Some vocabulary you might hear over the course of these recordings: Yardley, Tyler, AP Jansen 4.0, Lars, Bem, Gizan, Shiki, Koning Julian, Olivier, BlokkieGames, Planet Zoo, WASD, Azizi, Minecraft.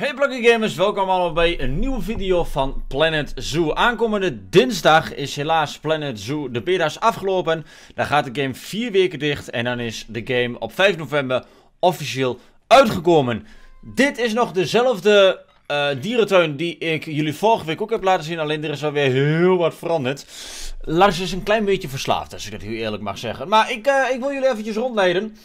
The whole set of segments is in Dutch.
Hey Blokkie Gamers, welkom allemaal bij een nieuwe video van Planet Zoo. Aankomende dinsdag is helaas Planet Zoo de beta's afgelopen. Dan gaat de game 4 weken dicht en dan is de game op 5 november officieel uitgekomen. Dit is nog dezelfde dierentuin die ik jullie vorige week ook heb laten zien. Alleen er is alweer heel wat veranderd. Lars is een klein beetje verslaafd, als ik dat heel eerlijk mag zeggen. Maar ik wil jullie eventjes rondleiden.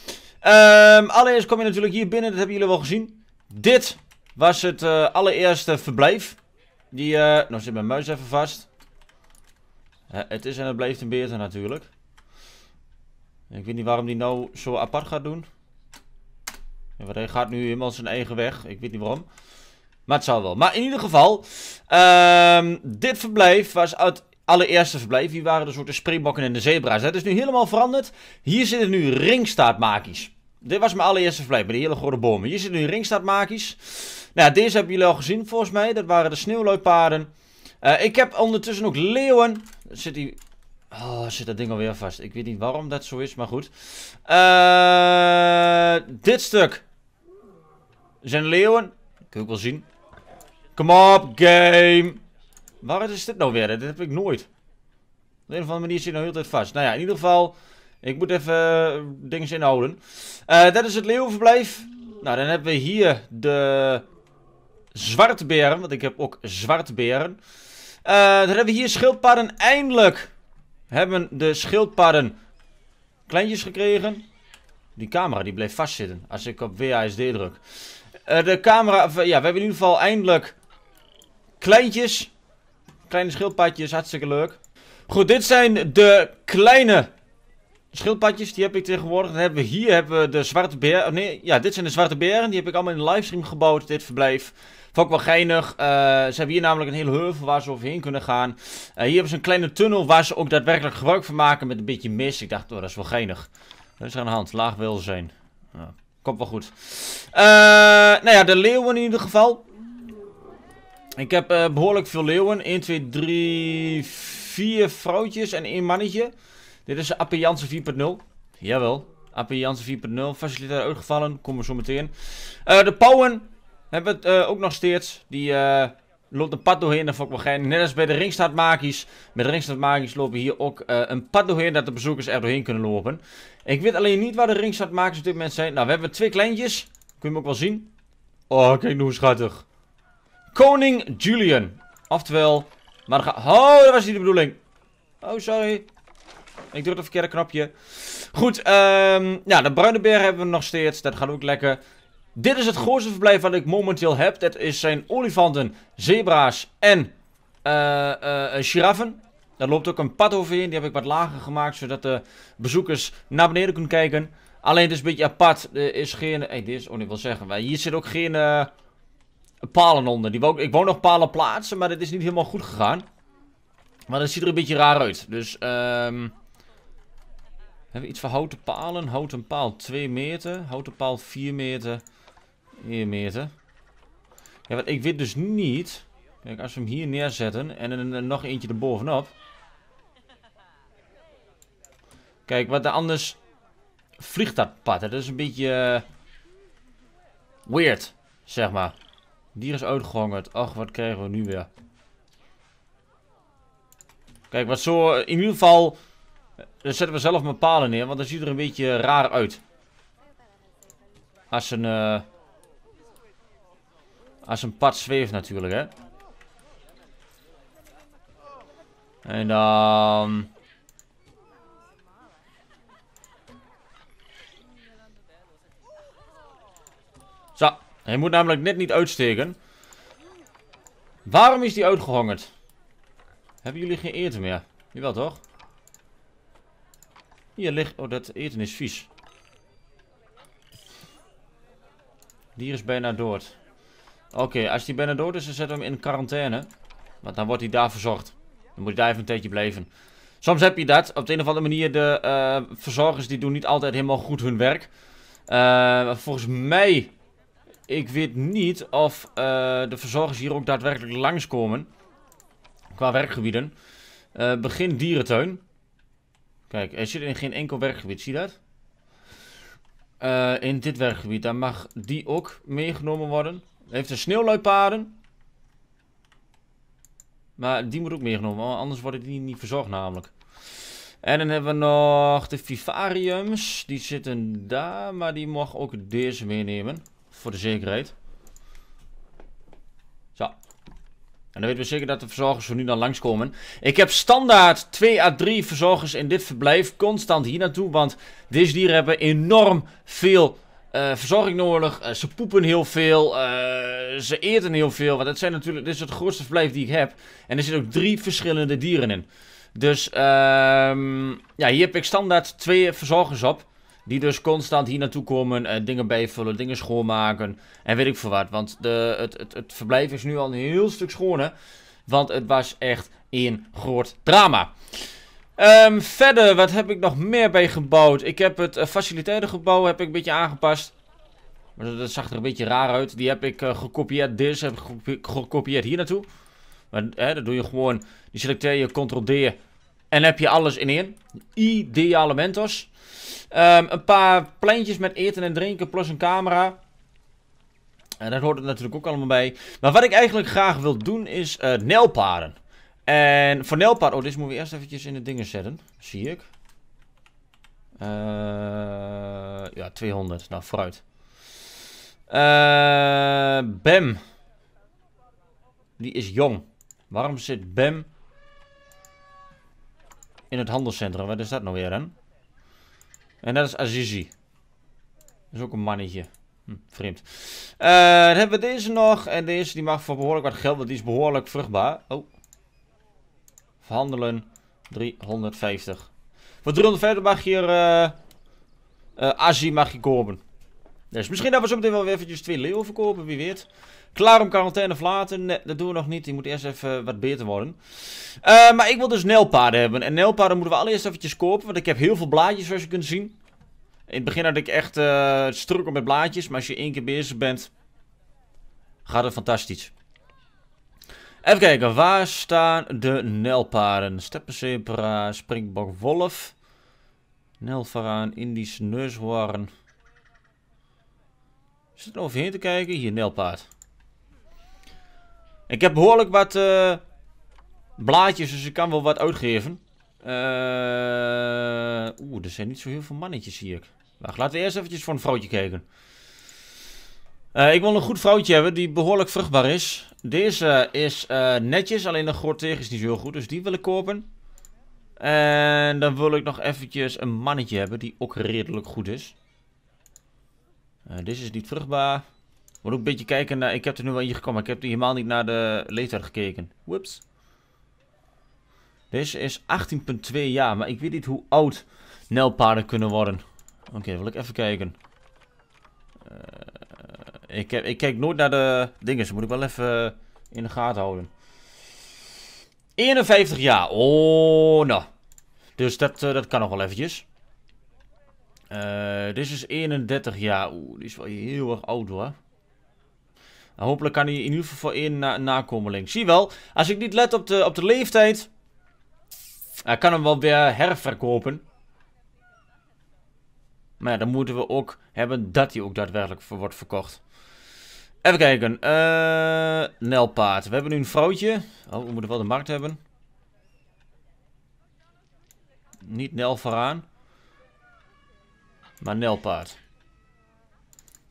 Allereerst kom je natuurlijk hier binnen, dat hebben jullie wel gezien. Dit was het allereerste verblijf. Die, nou zit mijn muis even vast. Het is en het blijft een beter natuurlijk. Ik weet niet waarom die nou zo apart gaat doen. Ja, want hij gaat nu helemaal zijn eigen weg. Ik weet niet waarom. Maar het zal wel. Maar in ieder geval, dit verblijf was het allereerste verblijf. Hier waren dus ook de springbokken en de zebra's. Dat is nu helemaal veranderd. Hier zitten nu ringstaartmakies. Dit was mijn allereerste verblijf, bij die hele grote bomen. Hier zitten nu ringstaartmakies. Nou, deze hebben jullie al gezien volgens mij. Dat waren de sneeuwluipaarden. Ik heb ondertussen ook leeuwen. Zit die... Oh, zit dat ding alweer vast. Ik weet niet waarom dat zo is, maar goed. Dit stuk zijn leeuwen. Dat kun je ook wel zien. Kom op, game. Waar is dit nou weer? Dit heb ik nooit. Op de een of andere manier zit hij nou heel tijd vast. Nou ja, in ieder geval... Ik moet even dingen inhouden. Dat is het leeuwenverblijf. Nou, dan hebben we hier de zwarte beren. Want ik heb ook zwarte beren. Dan hebben we hier schildpadden. Eindelijk hebben de schildpadden kleintjes gekregen. Die camera die bleef vastzitten als ik op WASD druk. De camera, ja, we hebben in ieder geval eindelijk kleintjes. Kleine schildpadjes, hartstikke leuk. Goed, dit zijn de kleine schildpadjes, die heb ik tegenwoordig. Dan hebben we hier de zwarte beren. Nee, ja, dit zijn de zwarte beren. Die heb ik allemaal in de livestream gebouwd, dit verblijf. Vond ik wel geinig. Ze hebben hier namelijk een hele heuvel waar ze overheen kunnen gaan. Hier hebben ze een kleine tunnel waar ze ook daadwerkelijk gebruik van maken met een beetje mist. Ik dacht, oh, dat is wel geinig. Dat is aan de hand. Laag welzijn. Nou, komt wel goed. Nou ja, de leeuwen in ieder geval. Ik heb behoorlijk veel leeuwen. 1, 2, 3, 4 vrouwtjes en 1 mannetje. Dit is de AP Jansen 4.0. Jawel. AP Jansen 4.0. Facilitair uitgevallen. Komen we zo meteen. De pauwen hebben we ook nog steeds. Die loopt een pad doorheen. Dat vond ik wel geinig. Net als bij de ringstaartmakies. Met de ringstaartmakies lopen hier ook een pad doorheen. Dat de bezoekers er doorheen kunnen lopen. Ik weet alleen niet waar de ringstaartmakies op dit moment zijn. Nou, we hebben 2 kleintjes. Kun je hem ook wel zien. Oh, kijk hoe schattig. Koning Julian. Oftewel. Maar dan ga... Oh, dat was niet de bedoeling. Oh, sorry. Ik doe het een verkeerde knopje. Goed, ja, de bruine beer hebben we nog steeds. Dat gaat ook lekker. Dit is het grootste verblijf wat ik momenteel heb. Dat zijn olifanten, zebra's en giraffen. Daar loopt ook een pad overheen. Die heb ik wat lager gemaakt, zodat de bezoekers naar beneden kunnen kijken. Alleen het is een beetje apart. Er is geen... dit is... Oh, ik wil zeggen. Maar hier zit ook geen palen onder. Ik wou nog palen plaatsen, maar dit is niet helemaal goed gegaan. Maar dat ziet er een beetje raar uit. Dus, hebben we iets van houten palen? Houten paal 2 meter. Houten paal 4 meter. 1 meter. Ja, want ik weet dus niet. Kijk, als we hem hier neerzetten. En dan nog eentje erbovenop. Kijk, wat er anders vliegt dat pad. Dat is een beetje weird, zeg maar. Dier is uitgehongerd. Ach, wat krijgen we nu weer? Kijk, wat zo... In ieder geval... Dan zetten we zelf mijn palen neer, want dat ziet er een beetje raar uit. Als een pad zweeft natuurlijk, hè. En dan... Zo, hij moet namelijk net niet uitsteken. Waarom is die uitgehongerd? Hebben jullie geen eten meer? Jawel toch? Hier ligt... Oh, dat eten is vies. Dier is bijna dood. Oké, als die bijna dood is, dan zetten we hem in quarantaine. Want dan wordt hij daar verzorgd. Dan moet hij daar even een tijdje blijven. Soms heb je dat. Op de een of andere manier, de verzorgers die doen niet altijd helemaal goed hun werk. Volgens mij... Ik weet niet of de verzorgers hier ook daadwerkelijk langskomen. Qua werkgebieden. Begin dierentuin. Kijk, hij zit in geen enkel werkgebied, zie je dat? In dit werkgebied, daar mag die ook meegenomen worden. Heeft een sneeuwluipaarden. Maar die moet ook meegenomen, anders worden die niet verzorgd namelijk. En dan hebben we nog de vivariums. Die zitten daar, maar die mag ook deze meenemen. Voor de zekerheid. Zo. En dan weten we zeker dat de verzorgers van nu dan langskomen. Ik heb standaard 2 à 3 verzorgers in dit verblijf. Constant hier naartoe, want deze dieren hebben enorm veel verzorging nodig. Ze poepen heel veel. Ze eten heel veel. Want het zijn natuurlijk, dit is het grootste verblijf die ik heb. En er zitten ook 3 verschillende dieren in. Dus ja, hier heb ik standaard 2 verzorgers op. Die dus constant hier naartoe komen, dingen bijvullen, dingen schoonmaken en weet ik veel wat. Want het verblijf is nu al een heel stuk schoner, want het was echt een groot drama. Verder, wat heb ik nog meer bij gebouwd? Ik heb het faciliteitengebouw heb ik een beetje aangepast. Dat zag er een beetje raar uit. Die heb ik gekopieerd, deze heb ik gekopieerd hier naartoe. Maar dat doe je gewoon, die selecteer je, ctrl-d en heb je alles in één. Ideale mentos. Een paar pleintjes met eten en drinken plus een camera. En dat hoort er natuurlijk ook allemaal bij. Maar wat ik eigenlijk graag wil doen is nijlpaarden. En voor nijlpaarden... Oh, dit moeten we eerst eventjes in de dingen zetten. Zie ik. Ja, 200. Nou, vooruit. Bem. Die is jong. Waarom zit Bem in het handelscentrum? Wat is dat nou weer dan? En dat is Azizi. Dat is ook een mannetje. Vreemd. Dan hebben we deze nog. En deze die mag voor behoorlijk wat geld. Want die is behoorlijk vruchtbaar. Oh. Verhandelen. 350. Voor 350 mag je hier... Azië mag je kopen. Dus misschien dat we zo meteen wel weer eventjes 2 leeuwen verkopen. Wie weet. Klaar om quarantaine of laten? Nee, dat doen we nog niet. Die moet eerst even wat beter worden. Maar ik wil dus nijlpaarden hebben. En nijlpaarden moeten we allereerst eventjes kopen. Want ik heb heel veel blaadjes zoals je kunt zien. In het begin had ik echt struikel met blaadjes. Maar als je 1 keer bezig bent, gaat het fantastisch. Even kijken. Waar staan de nijlpaarden? Steppenzebra, springbok, wolf. Nijlvaraan, Indische neushoorn. Zit er overheen te kijken? Hier, nijlpaard. Ik heb behoorlijk wat blaadjes, dus ik kan wel wat uitgeven. Oeh, er zijn niet zo heel veel mannetjes, zie ik. Wacht, laten we eerst eventjes voor een vrouwtje kijken. Ik wil een goed vrouwtje hebben die behoorlijk vruchtbaar is. Deze is netjes, alleen de gorteg is niet zo heel goed, dus die wil ik kopen. En dan wil ik nog eventjes een mannetje hebben die ook redelijk goed is. Deze is niet vruchtbaar. Moet ook een beetje kijken naar... Ik heb er nu wel in gekomen, maar ik heb er helemaal niet naar de leeftijd gekeken. Whoops. Deze is 18,2 jaar, maar ik weet niet hoe oud nijlpaarden kunnen worden. Oké, wil ik even kijken. Ik kijk nooit naar de dingen, dus moet ik wel even in de gaten houden. 51 jaar. Oh, nou. Dus dat kan nog wel eventjes. Dit is 31 jaar. Oeh, die is wel heel erg oud hoor. Nou, hopelijk kan hij in ieder geval voor 1 nakomeling. Zie wel, als ik niet let op de leeftijd, ik kan hem wel weer herverkopen. Maar ja, dan moeten we ook hebben dat hij ook daadwerkelijk wordt verkocht. Even kijken. Nijlpaard. We hebben nu een vrouwtje. Oh, we moeten wel de markt hebben. Niet Nel vooraan. Maar nijlpaard.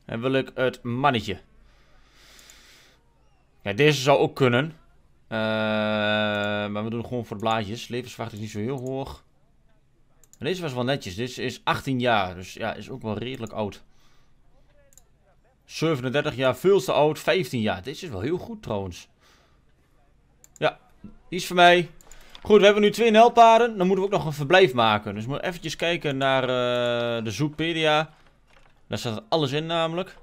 En wil ik het mannetje. Ja, deze zou ook kunnen. Maar we doen het gewoon voor de blaadjes. Levensverwachting is niet zo heel hoog. Maar deze was wel netjes. Dit is 18 jaar. Dus ja, is ook wel redelijk oud. 37 jaar, veel te oud. 15 jaar. Deze is wel heel goed trouwens. Ja, die is voor mij. Goed, we hebben nu 2 nijlpaarden. Dan moeten we ook nog een verblijf maken. Dus we moeten eventjes kijken naar de Zoekpedia. Daar staat alles in namelijk.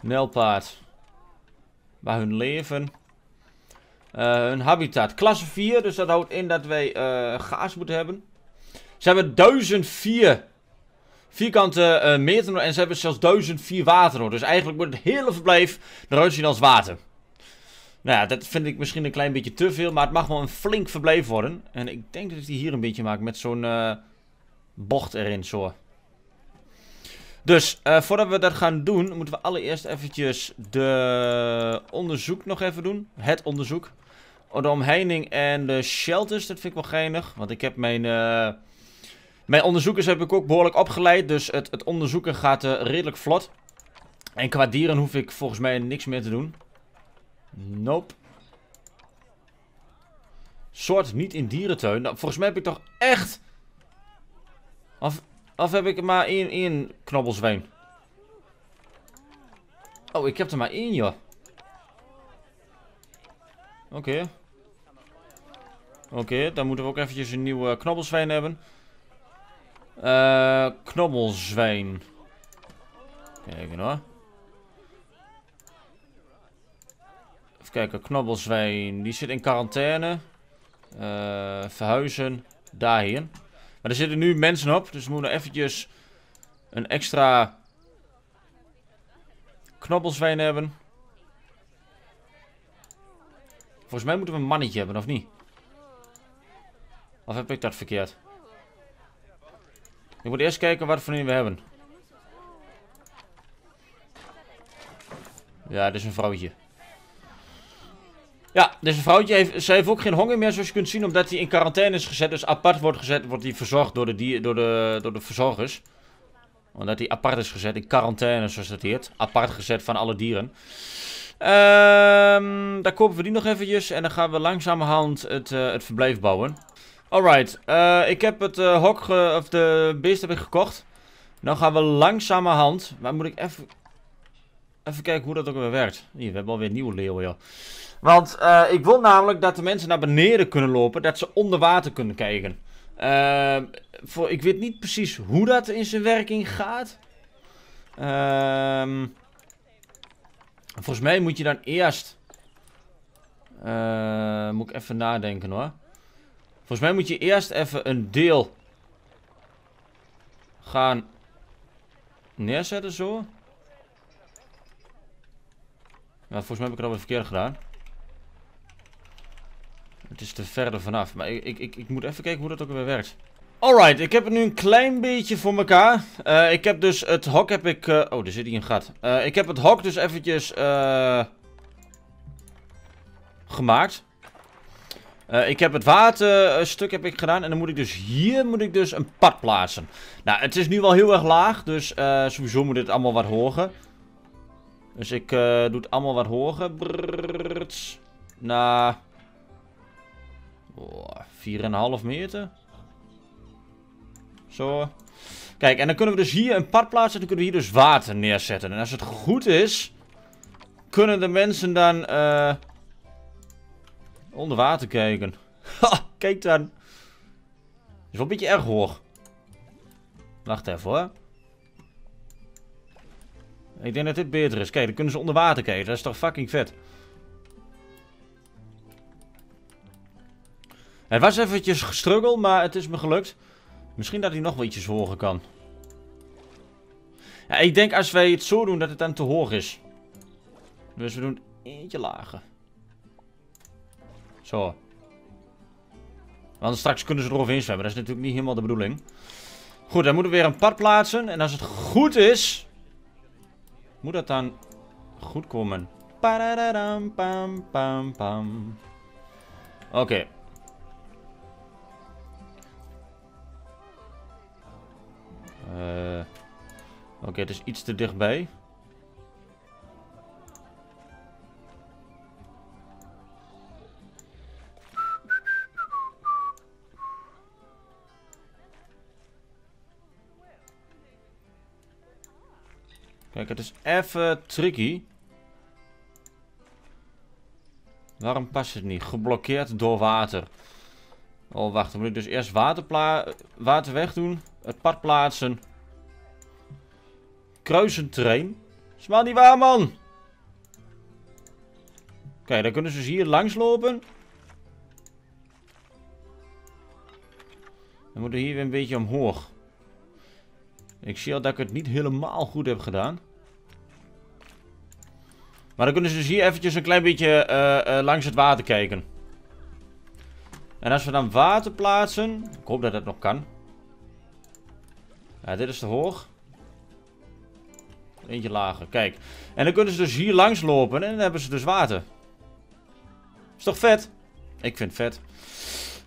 Nijlpaard. Waar hun leven. Hun habitat. Klasse 4. Dus dat houdt in dat wij gaas moeten hebben. Ze hebben 1004 vierkante meter nodig. En ze hebben zelfs 1004 water nodig. Dus eigenlijk moet het hele verblijf eruit zien als water. Nou ja, dat vind ik misschien een klein beetje te veel. Maar het mag wel een flink verblijf worden. En ik denk dat ik die hier een beetje maak. Met zo'n bocht erin, zo. Dus voordat we dat gaan doen, moeten we allereerst eventjes de onderzoek nog even doen. Het onderzoek. De omheining en de shelters, dat vind ik wel geinig. Want ik heb mijn onderzoekers heb ik ook behoorlijk opgeleid. Dus het onderzoeken gaat redelijk vlot. En qua dieren hoef ik volgens mij niks meer te doen. Nope. Soort niet in dierentuin. Nou, volgens mij heb ik toch echt... Of heb ik maar één knobbelzwijn? Oh, ik heb er maar één, joh. Oké. Oké, dan moeten we ook eventjes een nieuwe knobbelzwijn hebben. Knobbelzwijn. Kijken hoor. Even kijken, knobbelzwijn. Die zit in quarantaine. Verhuizen daarheen. Maar er zitten nu mensen op, dus we moeten eventjes een extra knobbelzwijn hebben. Volgens mij moeten we een mannetje hebben, of niet? Of heb ik dat verkeerd? Ik moet eerst kijken wat voor een we hebben. Ja, dit is een vrouwtje. Ja, dus een vrouwtje heeft, ze heeft ook geen honger meer, zoals je kunt zien, omdat hij in quarantaine is gezet. Dus apart wordt gezet, wordt hij verzorgd door de verzorgers. Omdat hij apart is gezet, in quarantaine, zoals dat heet. Apart gezet van alle dieren. Daar kopen we die nog eventjes en dan gaan we langzamerhand het verblijf bouwen. Alright, ik heb het hok, of de beest heb ik gekocht. Nou gaan we langzamerhand, maar moet ik even kijken hoe dat ook weer werkt. Hier, we hebben alweer nieuwe leeuwen, joh. Want ik wil namelijk dat de mensen naar beneden kunnen lopen, dat ze onder water kunnen kijken. Ik weet niet precies hoe dat in zijn werking gaat. Volgens mij moet je dan eerst... moet ik even nadenken hoor. Volgens mij moet je eerst even een deel gaan neerzetten zo. Ja, volgens mij heb ik het alweer verkeerd gedaan. Het is te verder vanaf. Maar ik moet even kijken hoe dat ook weer werkt. Alright, ik heb het nu een klein beetje voor elkaar. Ik heb dus het hok heb ik... oh, er zit hier een gat. Ik heb het hok dus eventjes... gemaakt. Ik heb het waterstuk heb ik gedaan. En dan moet ik dus hier een pad plaatsen. Nou, het is nu wel heel erg laag. Dus sowieso moet dit allemaal wat hoger. Dus ik doe het allemaal wat hoger. Naar... 4,5 meter. Zo. Kijk, en dan kunnen we dus hier een pad plaatsen. En dan kunnen we hier dus water neerzetten. En als het goed is, kunnen de mensen dan onder water kijken. Ha, kijk dan. Is wel een beetje erg hoor. Wacht even hoor. Ik denk dat dit beter is. Kijk, dan kunnen ze onder water kijken. Dat is toch fucking vet. Het was eventjes gestruggeld, maar het is me gelukt. Misschien dat hij nog wel ietsjes hoger kan. Ja, ik denk als wij het zo doen, dat het dan te hoog is. Dus we doen eentje lager. Zo. Want straks kunnen ze eroverheen zwemmen. Dat is natuurlijk niet helemaal de bedoeling. Goed, dan moeten we weer een pad plaatsen. En als het goed is... moet dat dan goed komen. Oké. Oké, het is iets te dichtbij. Kijk, het is even tricky. Waarom past het niet? Geblokkeerd door water. Oh, wacht. Dan moet ik dus eerst water wegdoen. Het pad plaatsen. Kruisend terrein. Is maar niet waar, man. Kijk, dan kunnen ze dus hier langs lopen. Dan moeten we hier weer een beetje omhoog. Ik zie al dat ik het niet helemaal goed heb gedaan. Maar dan kunnen ze dus hier eventjes een klein beetje langs het water kijken. En als we dan water plaatsen... ik hoop dat dat nog kan. Ja, dit is te hoog. Eentje lager, kijk. En dan kunnen ze dus hier langs lopen en dan hebben ze dus water. Is toch vet? Ik vind het vet.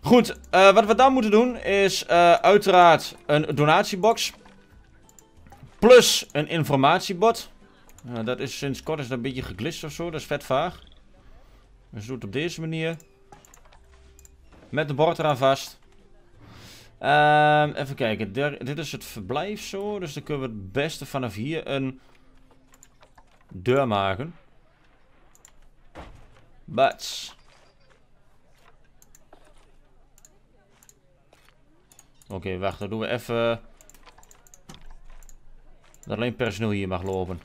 Goed, wat we dan moeten doen is uiteraard een donatiebox. Plus een informatiebot. Dat is sinds kort is dat een beetje geglist of zo. Dat is vet vaag. Dus doe het op deze manier. Met de bord eraan vast. Even kijken. Dit is het verblijf zo. Dus dan kunnen we het beste vanaf hier een deur maken. Bats. Oké, wacht. Dan doen we even... dat alleen personeel hier mag lopen.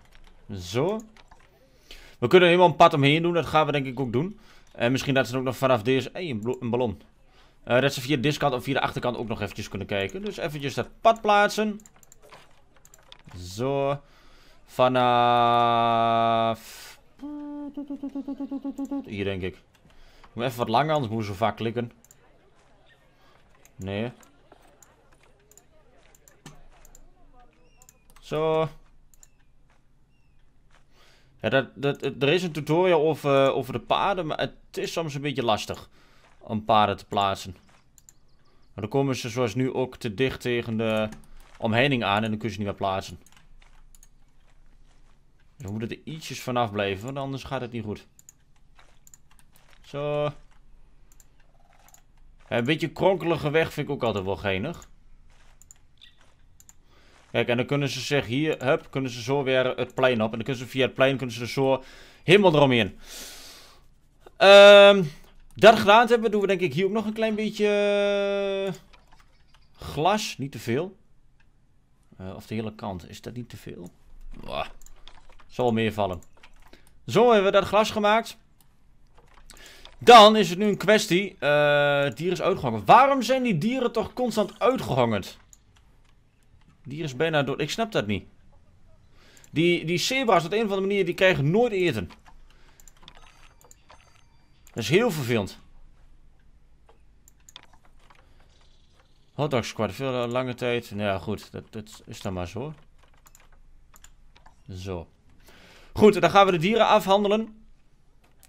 Zo. We kunnen helemaal een pad omheen doen. Dat gaan we denk ik ook doen. En misschien dat ze ook nog vanaf deze... hey, een ballon. Dat ze via de diskant of via de achterkant ook nog eventjes kunnen kijken. Dus eventjes dat pad plaatsen. Zo. Vanaf... hier denk ik. Ik moet even wat langer, anders moeten we zo vaak klikken. Nee. Zo. Ja, er is een tutorial over de paarden, maar het is soms een beetje lastig om paarden te plaatsen. Maar dan komen ze zoals nu ook te dicht tegen de omheining aan en dan kun je ze niet meer plaatsen. Dus we moeten er ietsjes vanaf blijven, want anders gaat het niet goed. Zo. Ja, een beetje kronkelige weg vind ik ook altijd wel geinig. Kijk, en dan kunnen ze zich hier, hup, kunnen ze zo weer het plein op. En dan kunnen ze via het plein, kunnen ze er zo helemaal eromheen. Dat gedaan te hebben, doen we denk ik hier ook nog een klein beetje glas. Niet te veel. Of de hele kant, is dat niet te veel? Wah. Zal wel meevallen. Zo hebben we dat glas gemaakt. Dan is het nu een kwestie. Het dier is uitgehongerd. Waarom zijn die dieren toch constant uitgehongerd? Dier is bijna dood. Ik snap dat niet. Die zebra's op een of andere manier, die krijgen nooit eten. Dat is heel vervelend. Hotdog squad, veel lange tijd. Nou ja, goed. Dat is dan maar zo. Zo. Goed, dan gaan we de dieren afhandelen. We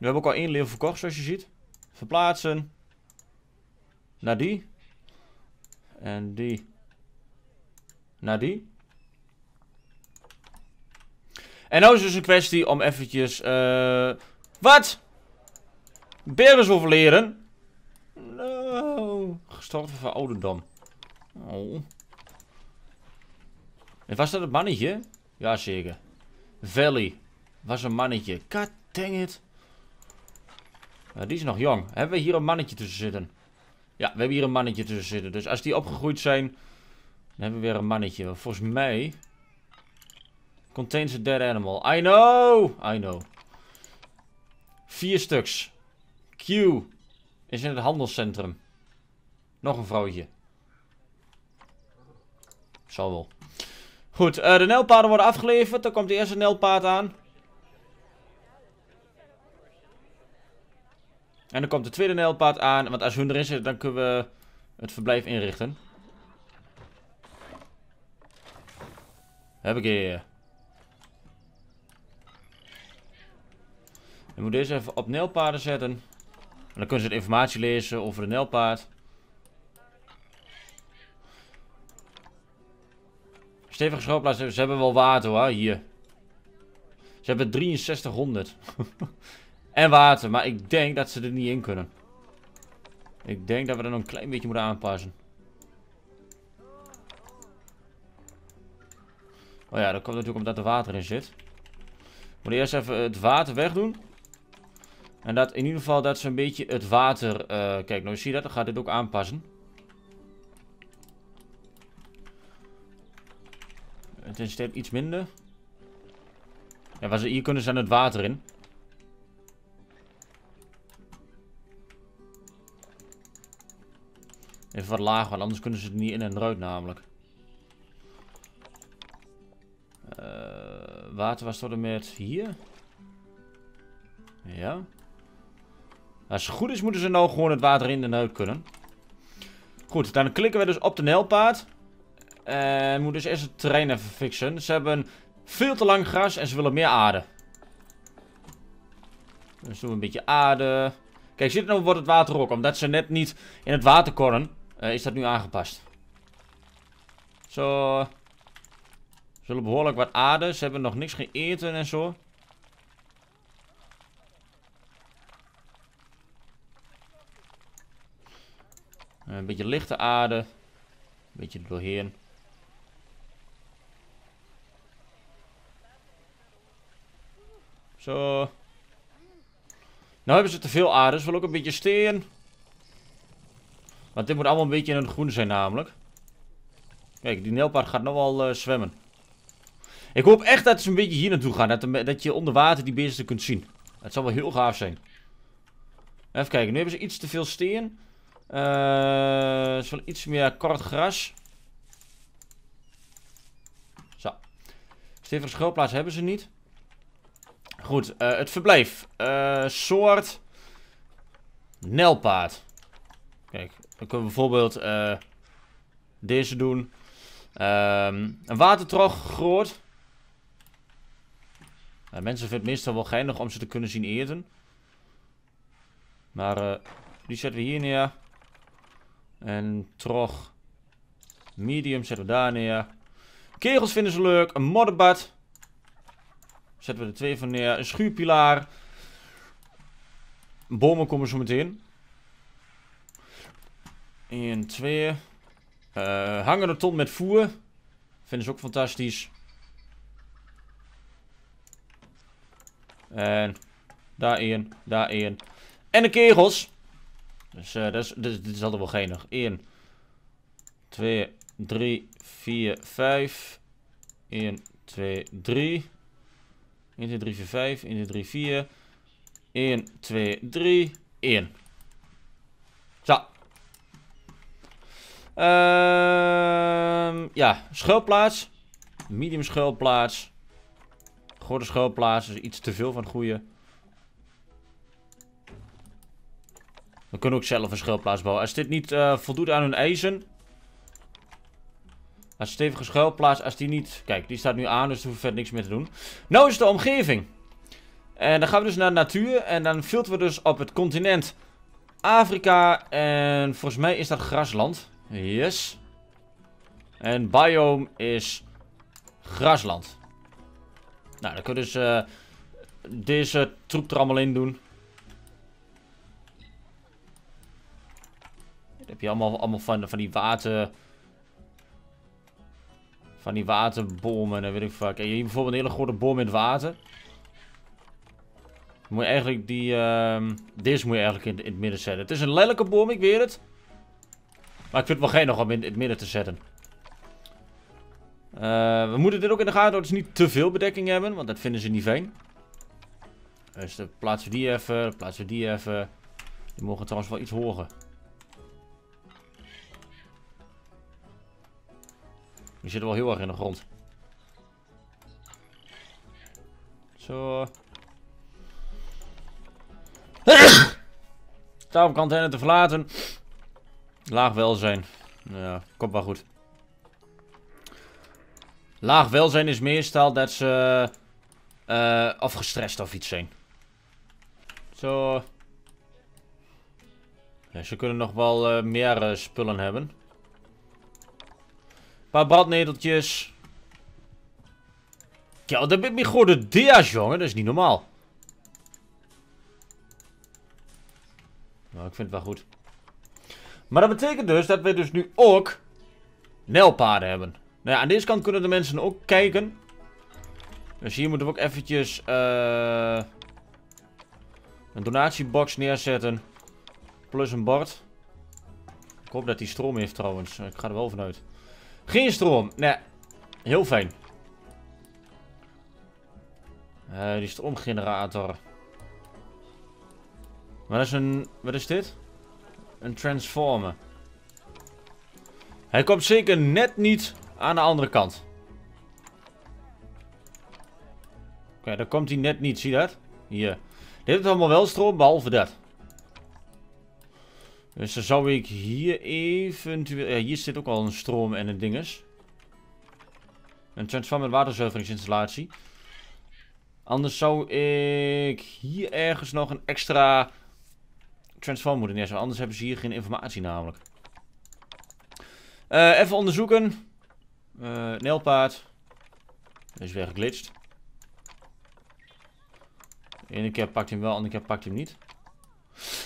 hebben ook al 1 leeuw verkocht, zoals je ziet. Verplaatsen. Naar die. En die. Naar die. En nou is dus een kwestie om eventjes... wat? Berens overleden? No. Gestorven van ouderdom. Oh. En was dat het mannetje? Jazeker. Valley. Was een mannetje. God dang it. Die is nog jong. Hebben we hier een mannetje tussen zitten? Ja, we hebben hier een mannetje tussen zitten. Dus als die opgegroeid zijn... dan hebben we weer een mannetje. Volgens mij... contains a dead animal. I know! I know. 4 stuks. Q. Is in het handelscentrum. Nog een vrouwtje. Zal wel. Goed, de nijlpaarden worden afgeleverd. Dan komt de eerste nijlpaard aan. En dan komt de tweede nijlpaard aan. Want als hun erin zitten, dan kunnen we het verblijf inrichten. Heb ik hier. Ik moet deze even op nijlpaarden zetten. En dan kunnen ze de informatie lezen over de nijlpaard. Stevige schoolplaats. Ze hebben wel water hoor, hier. Ze hebben 6300. En water, maar ik denk dat ze er niet in kunnen. Ik denk dat we dat nog een klein beetje moeten aanpassen. Oh ja, dat komt natuurlijk omdat er water in zit. We moeten eerst even het water wegdoen. En dat in ieder geval dat ze een beetje het water... kijk, nou zie je dat? Dan gaat dit ook aanpassen. Het is steeds iets minder. Ja, waar ze hier kunnen zijn het water in. Even wat lager, want anders kunnen ze er niet in en eruit namelijk. Water was tot en met hier. Ja. Als het goed is moeten ze nou gewoon het water in en uit kunnen. Goed, dan klikken we dus op de nijlpaard. En moet dus eerst het terrein even fixen. Ze hebben Veel te lang gras en ze willen meer aarde. Dus doen we een beetje aarde. Kijk, zit er nou wordt het water ook. Omdat ze net niet in het water konden, is dat nu aangepast. Zo. Ze willen behoorlijk wat aarde. Ze hebben nog niks gegeten en zo. Een beetje lichte aarde. Een beetje er doorheen. Zo. Nou hebben ze te veel aarde. Ze willen ook een beetje steen. Want dit moet allemaal een beetje in het groen zijn namelijk. Kijk, die nijlpaard gaat nou al zwemmen. Ik hoop echt dat ze een beetje hier naartoe gaan. Dat je onder water die beesten kunt zien. Het zal wel heel gaaf zijn. Even kijken. Nu hebben ze iets te veel steen. Ze willen iets meer kort gras. Zo. Stevige schuilplaats hebben ze niet. Goed, het verblijf. Soort nijlpaard. Kijk, dan kunnen we bijvoorbeeld deze doen. Een watertrog groot. Mensen vinden het meestal wel geinig om ze te kunnen zien eten. Maar die zetten we hier neer. En trog medium zetten we daar neer. Kegels vinden ze leuk. Een modderbad. Zetten we er 2 van neer. Een schuurpilaar. Bomen komen zo meteen. 1, 2. Hangende ton met voer. Vinden ze ook fantastisch. En daar 1, daar 1. En de kegels. Dus dit is altijd wel geinig. 1, 2, 3, 4, 5. 1, 2, 3. 1, 2, 3, 4, 5. 1, 2, 3, 4. 1, 2, 3, 1. Zo. Ja, schuilplaats. Medium schuilplaats. Grote schuilplaats. Dus iets te veel van het goede. We kunnen ook zelf een schuilplaats bouwen. Als dit niet voldoet aan hun eisen. Een stevige schuilplaats. Als die niet... Kijk, die staat nu aan. Dus er hoeft verder niks meer te doen. Nou is de omgeving. En dan gaan we dus naar de natuur. En dan filteren we dus op het continent Afrika. En volgens mij is dat grasland. Yes. En biome is grasland. Nou, dan kunnen we dus deze troep er allemaal in doen. Dan heb je allemaal van die water... Van die waterbomen en weet ik vaak. En hier bijvoorbeeld een hele grote boom in het water. Dan moet je eigenlijk die... Deze moet je eigenlijk in het midden zetten. Het is een lelijke boom, ik weet het. Maar ik vind het wel geinig om in het midden te zetten. We moeten dit ook in de gaten houden. Dus niet te veel bedekking hebben. Want dat vinden ze niet fijn. Dus dan plaatsen we die even. Dan plaatsen we die even. Die mogen trouwens wel iets hoger. Die zitten wel heel erg in de grond. Zo. Tafelkantine te verlaten. Laag welzijn. Ja, komt wel goed. Laag welzijn is meestal dat ze... of gestrest of iets zijn. Zo. Ja, ze kunnen nog wel meer spullen hebben. Een paar brandneteltjes. Ja, dat ben ik gewoon de dia's, jongen. Dat is niet normaal. Nou, ik vind het wel goed. Maar dat betekent dus dat we dus nu ook nijlpaarden hebben. Nou ja, aan deze kant kunnen de mensen ook kijken. Dus hier moeten we ook eventjes een donatiebox neerzetten. Plus een bord. Ik hoop dat die stroom heeft trouwens. Ik ga er wel vanuit. Geen stroom. Nee. Heel fijn. Die stroomgenerator. Wat is dit? Een transformer. Hij komt zeker net niet aan de andere kant. Oké, daar komt hij net niet. Zie je dat? Hier. Dit heeft allemaal wel stroom, behalve dat. Dus dan zou ik hier eventueel... Ja, hier zit ook al een stroom en een dinges. Een transformer waterzuiveringsinstallatie. Anders zou ik hier ergens nog een extra transformer moeten neerzetten. Anders hebben ze hier geen informatie namelijk. Even onderzoeken. Nijlpaard. Is weer geglitcht. De ene keer pakt hij hem wel, de andere keer pakt hij hem niet.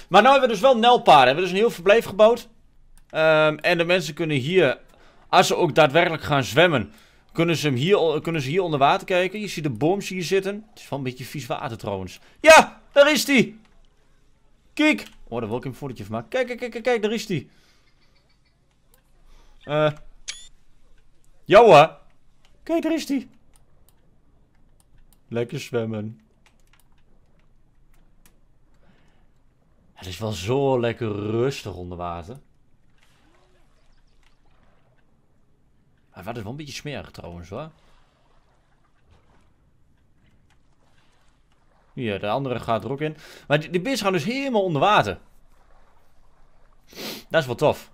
Maar nu hebben we dus wel nijlpaarden. We hebben dus een heel verblijf gebouwd. En de mensen kunnen hier, als ze ook daadwerkelijk gaan zwemmen, kunnen ze hier onder water kijken. Je ziet de boom hier zitten. Het is wel een beetje vies water trouwens. Ja, daar is die. Kijk. Oh, daar wil ik hem een fotootje van maken. Kijk, kijk, kijk, kijk, daar is die. Jouwe. Kijk, daar is die. Lekker zwemmen. Het is wel zo lekker rustig onder water. Maar het is wel een beetje smerig trouwens hoor. Hier, de andere gaat er ook in. Maar die beesten gaan dus helemaal onder water. Dat is wel tof.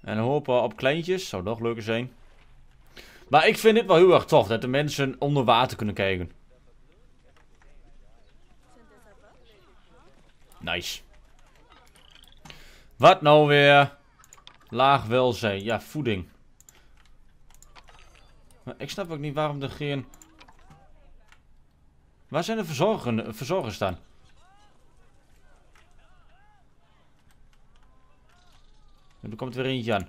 En hopen op kleintjes. Zou nog leuker zijn. Maar ik vind dit wel heel erg tof. Dat de mensen onder water kunnen kijken. Nice. Wat nou weer? Laag welzijn. Ja, voeding. Maar ik snap ook niet waarom er geen... Waar zijn de verzorgers dan? En er komt weer eentje aan.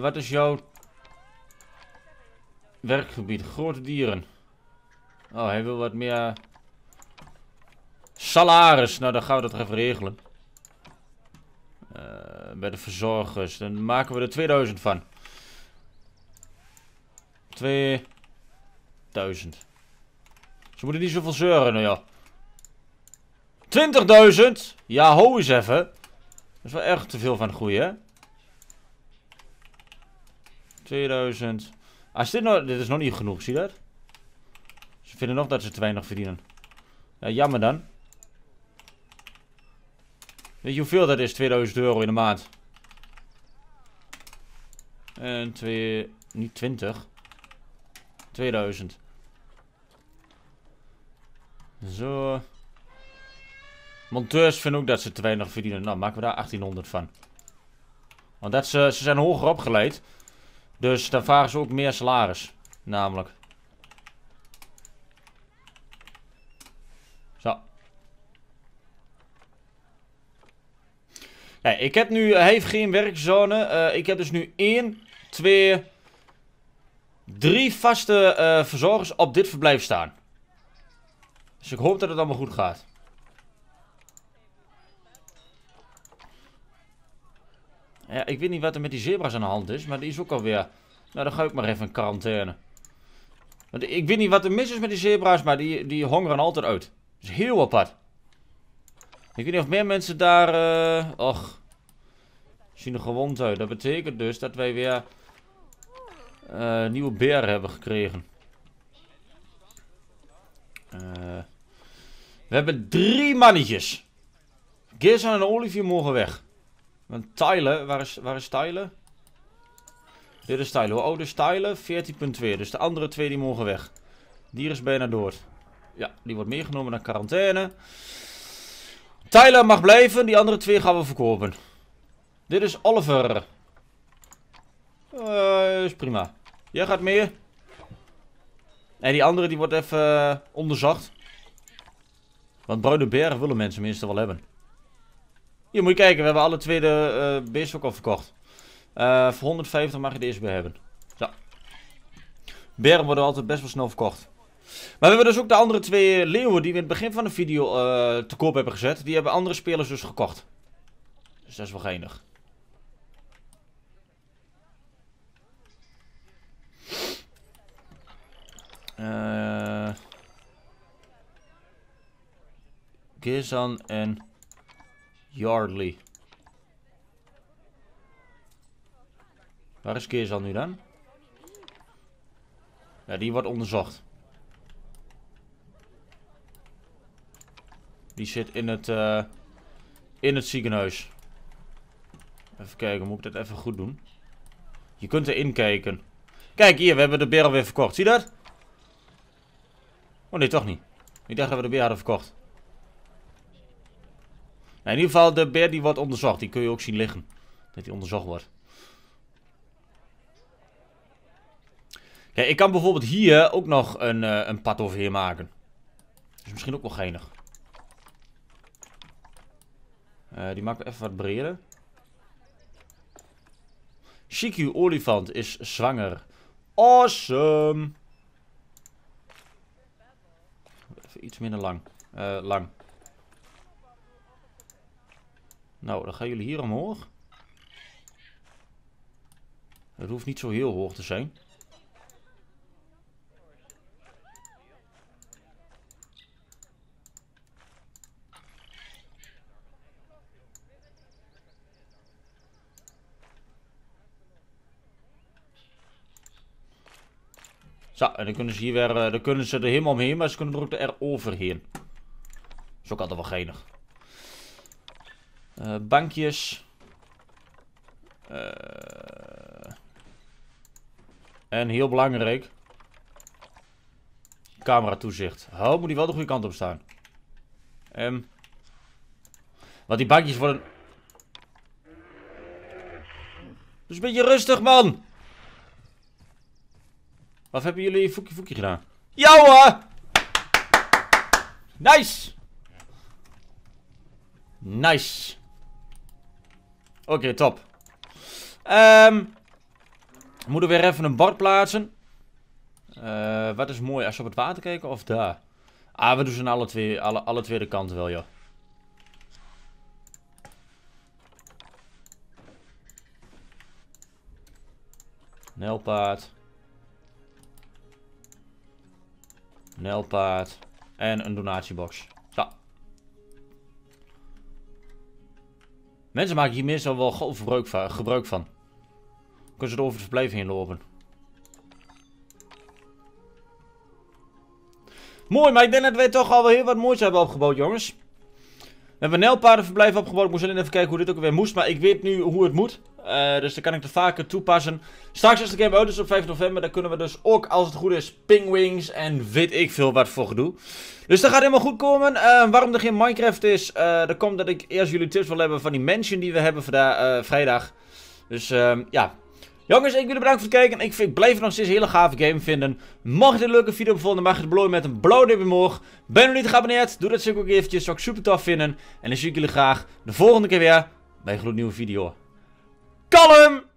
Wat is jouw... werkgebied? Grote dieren. Oh, hij wil wat meer... salaris. Nou, dan gaan we dat even regelen. Bij de verzorgers. Dan maken we er 2000 van. 2000. Ze moeten niet zoveel zeuren, nou ja. 20.000? Ja, ho eens even. Dat is wel erg te veel van het goede, hè? 2000. Ah, is dit, nou, dit is nog niet genoeg, zie je dat? Ze vinden nog dat ze te weinig verdienen. Ja, jammer dan. Weet je hoeveel dat is? 2000 euro in de maand. En twee... Niet 20. 2000. Zo. Monteurs vinden ook dat ze te weinig verdienen. Nou, maken we daar 1800 van. Want dat ze zijn hoger opgeleid. Dus daar vragen ze ook meer salaris. Namelijk. Zo. Ja, ik heb nu... Hij heeft geen werkzone. Ik heb dus nu 1, 2, 3 vaste verzorgers op dit verblijf staan. Dus ik hoop dat het allemaal goed gaat. Ja, ik weet niet wat er met die zebra's aan de hand is. Maar die is ook alweer... Nou, dan ga ik maar even in quarantaine. Want ik weet niet wat er mis is met die zebra's. Maar die hongeren altijd uit. Dat is heel apart. Ik weet niet of meer mensen daar... Och. Zien er gewond uit. Dat betekent dus dat wij weer... nieuwe beren hebben gekregen. We hebben 3 mannetjes. Gizan en Olivier mogen weg. Want Tyler, waar is Tyler? Dit is Tyler. Oh, dus Tyler 14.2. Dus de andere 2 die mogen weg. Die is bijna dood. Ja, die wordt meegenomen naar quarantaine. Tyler mag blijven. Die andere 2 gaan we verkopen. Dit is Oliver. Is prima. Jij gaat mee. En die andere die wordt even onderzocht. Want bruine beren willen mensen minstens wel hebben. Hier moet je kijken. We hebben alle 2 de beest ook al verkocht. Voor 150 mag je de eerste bij hebben. Zo. Beren worden altijd best wel snel verkocht. Maar we hebben dus ook de andere 2 leeuwen die we in het begin van de video te koop hebben gezet. Die hebben andere spelers dus gekocht. Dus dat is wel geinig. Gizan en Yardley. Waar is Gizan nu dan? Ja, die wordt onderzocht. Die zit in het ziekenhuis. Even kijken, moet ik dat even goed doen? Je kunt erin kijken. Kijk hier, we hebben de beer alweer verkocht. Zie je dat? Oh nee, toch niet. Ik dacht dat we de beer hadden verkocht. Nou, in ieder geval, de beer die wordt onderzocht. Die kun je ook zien liggen. Dat die onderzocht wordt. Kijk, ik kan bijvoorbeeld hier ook nog een pad overheen maken. Dat is misschien ook wel geinig. Die maakt even wat breder. Shiki, olifant, is zwanger. Awesome! Even iets minder lang. Lang. Nou, dan gaan jullie hier omhoog. Het hoeft niet zo heel hoog te zijn. Zo, en dan kunnen ze hier weer, dan kunnen ze er helemaal omheen, maar ze kunnen er ook eroverheen. Dat is ook altijd wel geinig. Bankjes. En heel belangrijk. Camera toezicht. Hou, moet die wel de goede kant op staan. Want die bankjes worden... Dus een beetje rustig, man. Wat hebben jullie in Foekie Foekie gedaan? Ja hoor! Nice! Nice! Oké, top. We moeten weer even een bord plaatsen. Wat is mooi, als we op het water kijken of daar? Ah, we doen ze aan alle twee de kanten wel, joh. Nelpaard. Nelpaard. En een donatiebox. Zo. Mensen maken hier meestal wel gebruik van. Kunnen ze er over het verblijf heen lopen. Mooi, maar ik denk dat wij toch al wel heel wat moois hebben opgebouwd, jongens. We hebben een nelpaardenverblijf opgebouwd. Ik moest alleen even kijken hoe dit ook weer moest. Maar ik weet nu hoe het moet. Dus dan kan ik het vaker toepassen. Straks is de game uit, dus op 5 november. Dan kunnen we dus ook, als het goed is, pingwings en weet ik veel wat voor gedoe. Dus dat gaat helemaal goed komen. Waarom er geen Minecraft is, dat komt dat ik eerst jullie tips wil hebben van die mansion die we hebben vandaag, vrijdag. Dus ja. Jongens, ik wil jullie bedanken voor het kijken. Ik blijf nog steeds een hele gave game vinden. Mocht je dit een leuke video bevonden, mag je het belonen met een blauw duimpje omhoog. Ben je nog niet geabonneerd? Doe dat zeker ook eventjes. Zou ik super tof vinden. En dan zie ik jullie graag de volgende keer weer bij een gloednieuwe video. Kalm!